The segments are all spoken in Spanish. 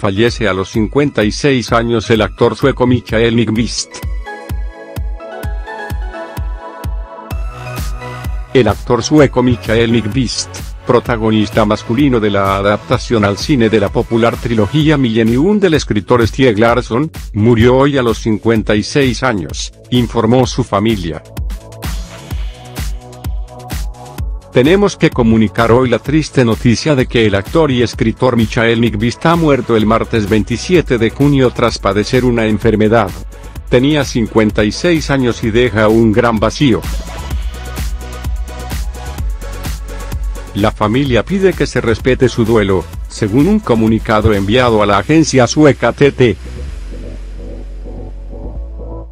Fallece a los 56 años el actor sueco Michael Nyqvist. El actor sueco Mikael Nyqvist, protagonista masculino de la adaptación al cine de la popular trilogía Millennium del escritor Stieg Larsson, murió hoy a los 56 años, informó su familia. Tenemos que comunicar hoy la triste noticia de que el actor y escritor Mikael Nyqvist ha muerto el martes 27 de junio tras padecer una enfermedad. Tenía 56 años y deja un gran vacío. La familia pide que se respete su duelo, según un comunicado enviado a la agencia sueca TT.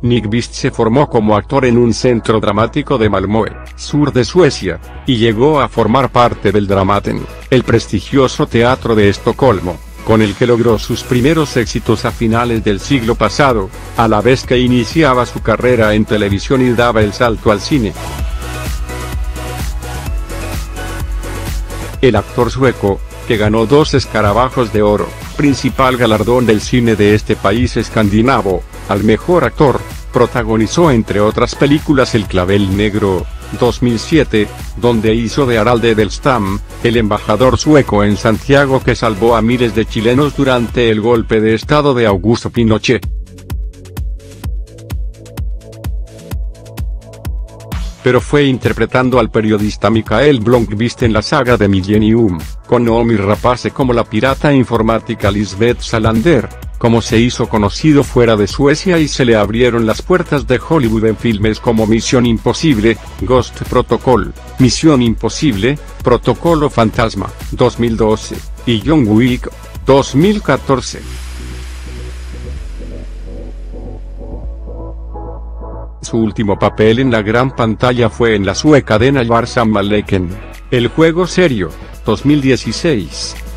Nyqvist se formó como actor en un centro dramático de Malmö, sur de Suecia, y llegó a formar parte del Dramaten, el prestigioso teatro de Estocolmo, con el que logró sus primeros éxitos a finales del siglo pasado, a la vez que iniciaba su carrera en televisión y daba el salto al cine. El actor sueco, que ganó 2 escarabajos de oro, principal galardón del cine de este país escandinavo, al mejor actor, protagonizó entre otras películas El clavel negro, 2007, donde hizo de Harald Edelstam, el embajador sueco en Santiago que salvó a miles de chilenos durante el golpe de estado de Augusto Pinochet. Pero fue interpretando al periodista Mikael Blomkvist en la saga de Millennium, con Noomi Rapace como la pirata informática Lisbeth Salander, como se hizo conocido fuera de Suecia y se le abrieron las puertas de Hollywood en filmes como Misión Imposible, Ghost Protocol, Misión Imposible, Protocolo Fantasma, 2012, y John Wick, 2014. Su último papel en la gran pantalla fue en la sueca Den Allvarsamma Leken, el juego serio, 2016.